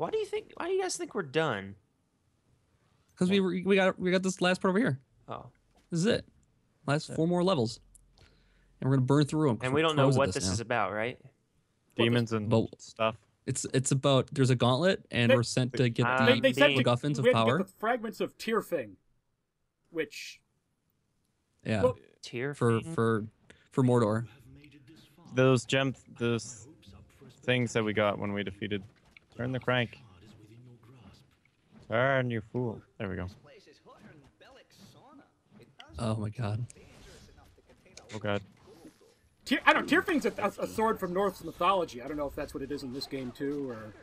Why do you guys think we're done? Because we got this last part over here. Oh, this is it. Last four more levels, and we're gonna burn through them. And we don't know what this is about, right? Demons and stuff. It's about there's a gauntlet, and we're sent to get the MacGuffins of power. Get the fragments of Tyrfing, which Tyrfing for Mordor. Those gems, those things that we got when we defeated. Turn the crank. Turn, you fool. There we go. Oh my god. Oh god. I don't know, Tyrfing's a sword from Norse mythology. I don't know if that's what it is in this game too, or...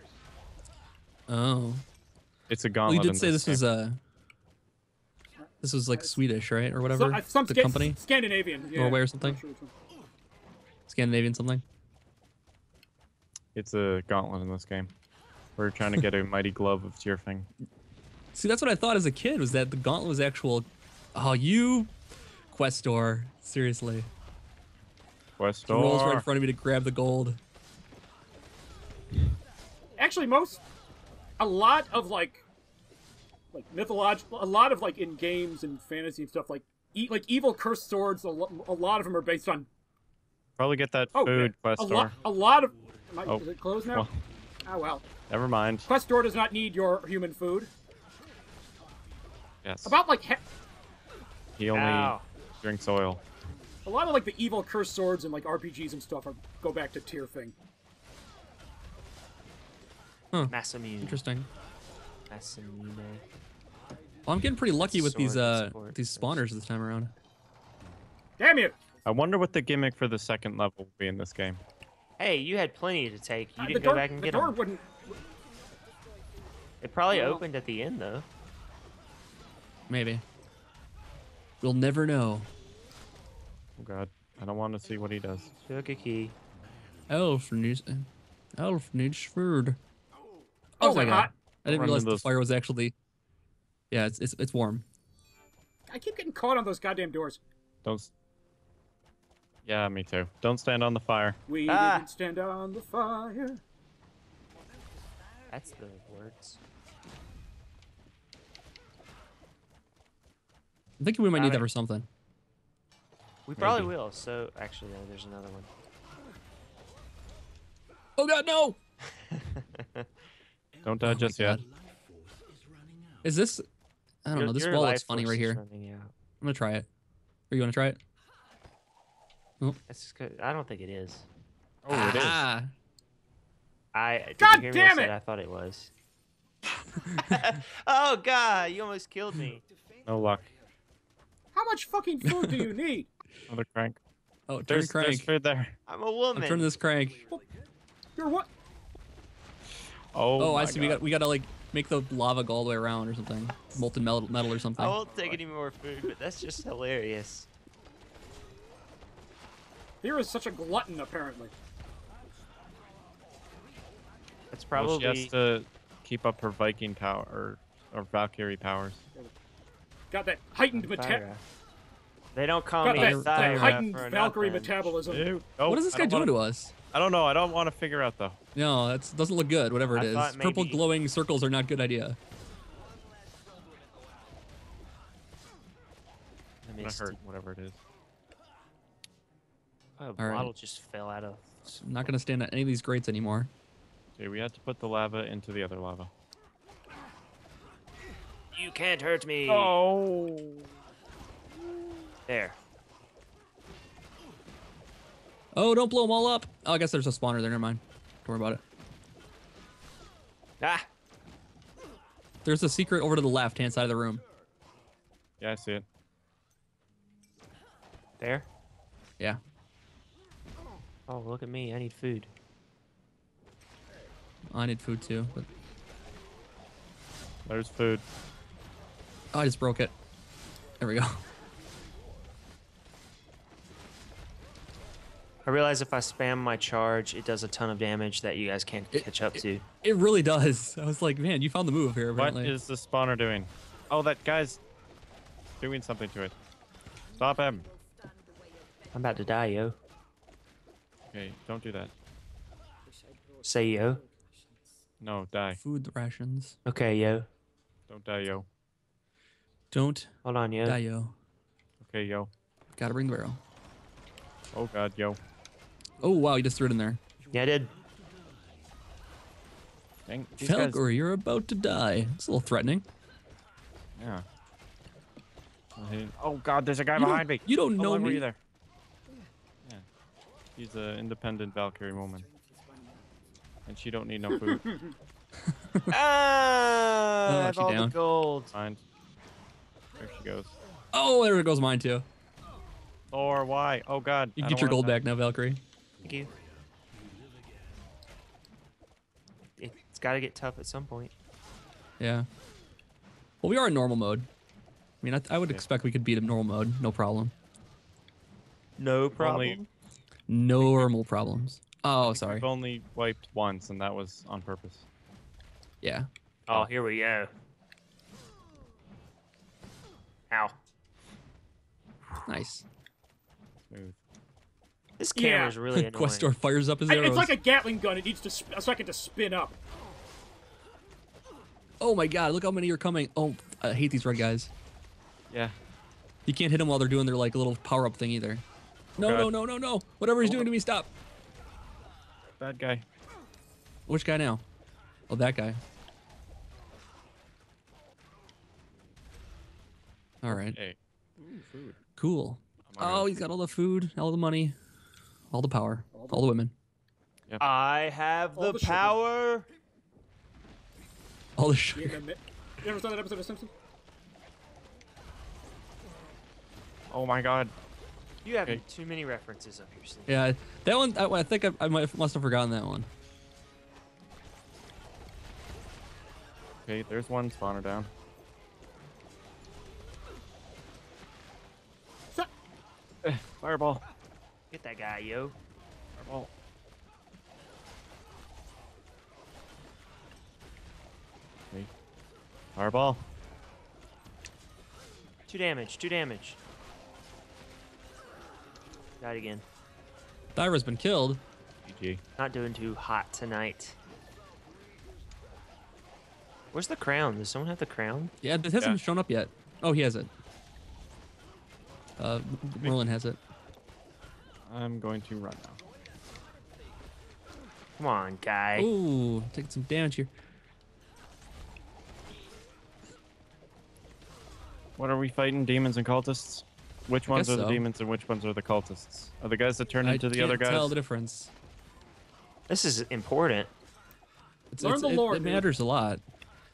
Oh. It's a gauntlet. Well, you did say this was this was like Swedish, right? Or whatever? Some the company? Scandinavian. Yeah. Norway or something? Sure Scandinavian something? It's a gauntlet in this game. We're trying to get a mighty glove of Tyrfing. See, that's what I thought as a kid, was that the gauntlet was actual... Oh, you... Questor. Seriously. Questor. He rolls right in front of me to grab the gold. Actually, a lot of mythological, a lot of in games and fantasy and stuff like evil cursed swords. A lot of them are based on. Probably get that food, Questor. A lot of. Is it closed now? Well, oh well. Never mind. Questor does not need your human food. Yes. About he only drinks oil. A lot of the evil cursed swords and RPGs and stuff go back to Tyrfing. Huh. Masamune. Interesting. Masamune. Well, I'm getting pretty lucky with these spawners this time around. Damn you! I wonder what the gimmick for the second level will be in this game. Hey, you had plenty to take. You didn't go back and get them. The door wouldn't... It probably opened at the end, though. Maybe. We'll never know. Oh god, I don't want to see what he does. Took a key. Elf needs food. Oh my god! I didn't realize the fire was actually. Yeah, it's warm. I keep getting caught on those goddamn doors. Don't. Yeah, me too. Don't stand on the fire. We didn't stand on the fire. That's the words. I'm thinking we might need that for something. We probably will. So actually, no, there's another one. Oh god, no! Don't die just yet. Is this? I don't know. This wall looks funny right here. I'm gonna try it. Or you wanna try it? Oh. That's good. I don't think it is. Oh, it is. God damn it! I thought it was. Oh god, you almost killed me. No luck. How much fucking food do you need? Another crank. Oh, turn the crank. There's food there. I'm a woman. Turn this crank. Well, you're what? Oh, I see. God. We gotta make the lava go all the way around or something. Molten metal or something. I won't take any more food, but that's just hilarious. Here is such a glutton, apparently. That's probably. Well, she has to keep up her Viking power or Valkyrie powers. Got that heightened metabolism. They don't call me that heightened Valkyrie metabolism. Ew. Oh, what is this guy doing to us? I don't know. I don't want to figure out, though. No, that doesn't look good, whatever it is. Purple glowing circles are not a good idea. I'm going to hurt whatever it is. A bottle just fell out of... I'm not going to stand at any of these grates anymore. Okay, we have to put the lava into the other lava. You can't hurt me. Oh. There. Oh, don't blow them all up. Oh, I guess there's a spawner there. Never mind. Don't worry about it. Ah. There's a secret over to the left-hand side of the room. Yeah, I see it. There? Yeah. Oh, look at me. I need food. I need food, too. But... There's food. Oh, I just broke it. There we go. I realize if I spam my charge, it does a ton of damage that you guys can't catch up to. It really does. I was like, man, you found the move here, apparently. What is the spawner doing? Oh, that guy's doing something to it. Stop him. I'm about to die, yo. Okay, don't do that. Say yo. No, die. Food rations. Okay, yo. Don't die, yo. Don't. Hold on, yo. Die, yo. Okay, yo. Gotta bring the barrel. Oh, God, yo. Oh, wow, you just threw it in there. Yeah, I did. Felgor, you're about to die. It's a little threatening. Yeah. Oh, God, there's a guy behind me. You don't know me either. Yeah. He's an independent Valkyrie woman. And she don't need no food. Ah! Oh, I have all the gold. Fine. There she goes. Oh, there goes mine, too. Thor, why? Oh, God. You get your gold back now, Valkyrie. Thank you. It's got to get tough at some point. Yeah. Well, we are in normal mode. I mean, I would expect we could beat him normal mode. No problem. No problem? Normal problems. Oh, sorry. I've only wiped once, and that was on purpose. Yeah. Oh, here we go. Ow. Nice. Smooth. This camera's really annoying. Questor fires up his arrows. It's like a Gatling gun. It needs to a second to spin up. Oh my God! Look how many are coming. Oh, I hate these red guys. Yeah. You can't hit them while they're doing their like little power-up thing either. No, God. No! Whatever he's doing to me, stop. Bad guy. Which guy now? Oh, that guy. All right. Hey. Ooh, food. Cool. Oh, he's got all the food, all the money, all the power, all the women. Yep. I have the power. Sugar. All the sugar. You ever saw that episode of Simpsons? Oh my God. You have too many references up your sleeve. Yeah, that one, I think I must have forgotten that one. Okay, there's one spawner down. Fireball. Get that guy, yo. Fireball. Okay. Fireball. 2 damage. Died again. Thyra's been killed. GG. Not doing too hot tonight. Where's the crown? Does someone have the crown? Yeah, it hasn't shown up yet. Oh, he has it. Merlin has it. I'm going to run now. Come on, guy. Ooh, taking some damage here. What are we fighting? Demons and cultists? Which ones are the demons and which ones are the cultists? Are the guys that turn into the other guys? I can't tell the difference. This is important. Learn the lore. It matters a lot.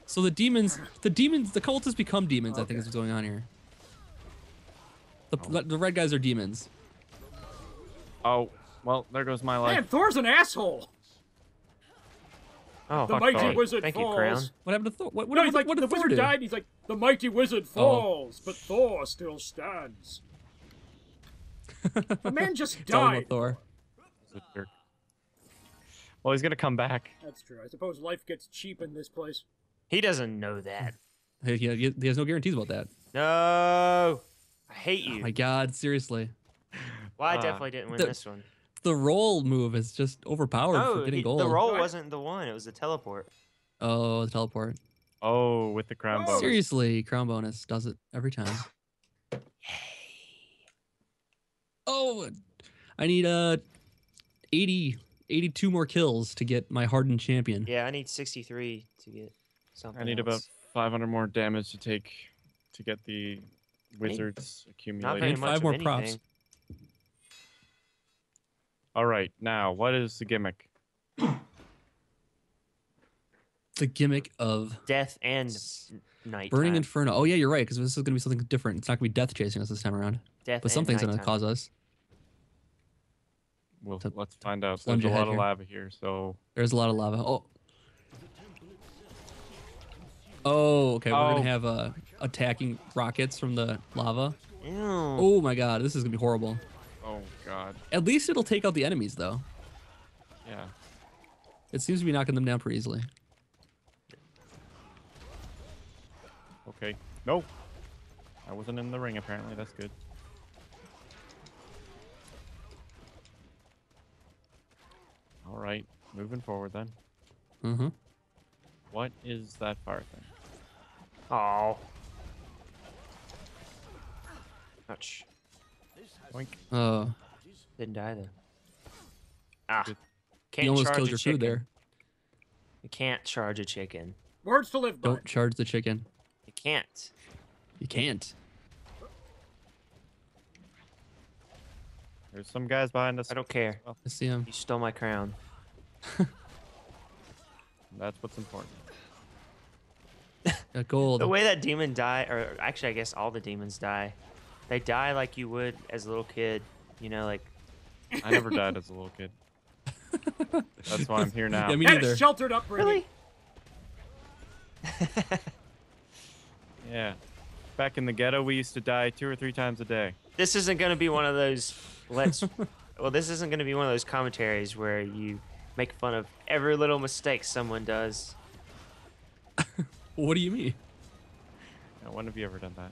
So the cultists become demons. Okay. I think is what's going on here. The red guys are demons. Oh, well, there goes my life. Man, Thor's an asshole. Oh, the mighty wizard falls. What happened to Thor? What no, he's like, what the wizard died. He's like, the mighty wizard falls, but Thor still stands. The man just died. Thor. Well, he's gonna come back. That's true. I suppose life gets cheap in this place. He doesn't know that. He has no guarantees about that. No. I hate you. Oh my God, seriously. Well, I definitely didn't win this one. The roll move is just overpowered for getting gold. The roll wasn't the one. It was the teleport. Oh, the teleport. Oh, with the crown bonus. Seriously, crown bonus does it every time. Yay. Oh, I need 82 more kills to get my hardened champion. Yeah, I need 63 to get something I need else. About 500 more damage to take to get the... Wizards accumulated. I need 5 more props. All right, now what is the gimmick? The gimmick of death and night. Burning Inferno. Oh yeah, you're right. Because this is gonna be something different. It's not gonna be death chasing us this time around. Death, but something's gonna cause us. Well, let's find out. There's a lot of lava here, so there's a lot of lava. Oh. Oh, okay. We're gonna have attacking rockets from the lava. Ew. Oh my God, this is gonna be horrible. Oh God. At least it'll take out the enemies, though. Yeah. It seems to be knocking them down pretty easily. Okay. No. I wasn't in the ring. Apparently, that's good. All right, moving forward then. Mm-hmm. What is that fire thing? Oh. Ouch. Boink. Didn't die then. Ah. Can't you almost killed your food there. You can't charge a chicken. Words to live by. Don't charge the chicken. You can't. You can't. There's some guys behind us. I don't care. Oh. I see him. You stole my crown. That's what's important. Got gold. The way that demon die, or actually I guess all the demons die. They die like you would as a little kid. You know, like... I never died as a little kid. That's why I'm here now. Yeah, me neither. Sheltered up, really? Yeah. Back in the ghetto, we used to die 2 or 3 times a day. This isn't going to be one of those... Well, this isn't going to be one of those commentaries where you make fun of every little mistake someone does. What do you mean? Yeah, when have you ever done that?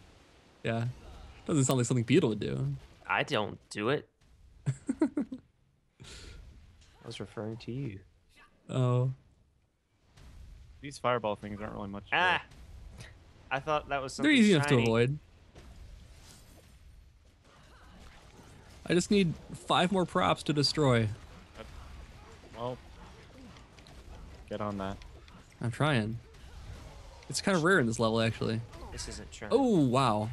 Yeah. Doesn't sound like something Beetle would do. I don't do it. I was referring to you. Oh. These fireball things aren't really much. Ah! Better. I thought that was something they're easy shiny. Enough to avoid. I just need 5 more props to destroy. Well, get on that. I'm trying. It's kind of rare in this level, actually. This isn't true. Oh, wow.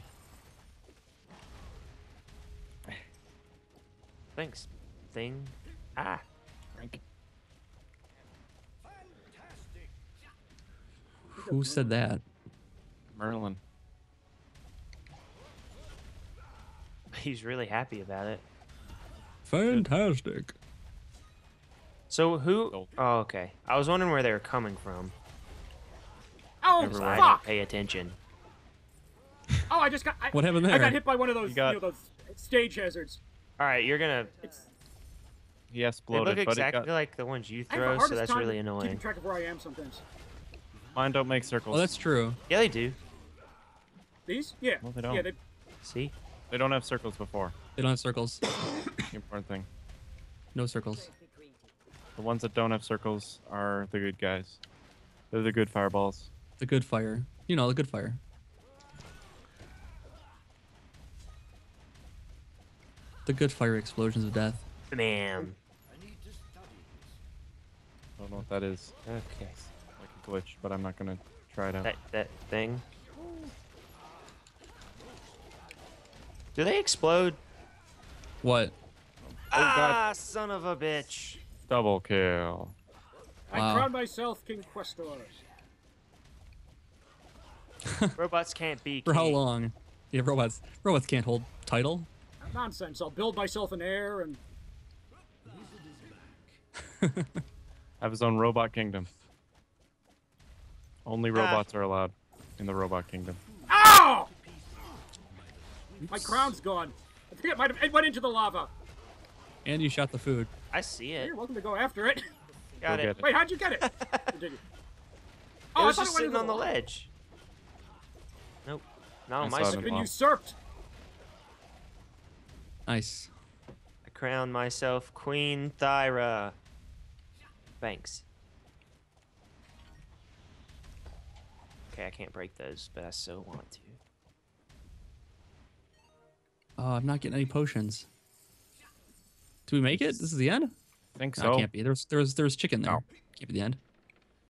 Thanks, thing. Ah. Fantastic. Who said that? Merlin. He's really happy about it. Fantastic. So who? Oh, okay. I was wondering where they were coming from. Oh, fuck! I didn't pay attention. Oh, I just got. What happened there? I got hit by one of those, you know, those stage hazards. All right, you're gonna. He exploded. They look exactly like the ones you throw, so that's really annoying. Keeping track of where I am sometimes. Mine don't make circles. Oh, that's true. Yeah, they do. These? Yeah. Well, they don't. Yeah, they... See? They don't have circles before. They don't have circles. Important thing. No circles. The ones that don't have circles are the good guys. They're the good fireballs. The good fire. You know, the good fire. The good fire explosions of death. Man. I need to study. I don't know what that is. Okay. Like a glitch, but I'm not gonna try it out. That thing. Do they explode? What? Oh, ah, God. Son of a bitch. Double kill. I crown myself King Questor. Robots can't be king. For how long? Yeah, robots can't hold title. Nonsense. I'll build myself an Eir and... Have his own robot kingdom. Only robots are allowed in the robot kingdom. Ow! Oops. My crown's gone. I think it might have. It went into the lava. And you shot the food. I see it. You're welcome to go after it. Got it. Wait, how'd you get it? Oh, it was just sitting on the ledge. Nope. Not on my side. It's been usurped. Nice. I crown myself Queen Thyra. Thanks. Okay, I can't break those, but I so want to. Oh, I'm not getting any potions. Do we make it? This is the end? I think so. No, it can't be. There's chicken there. No. Can't be the end.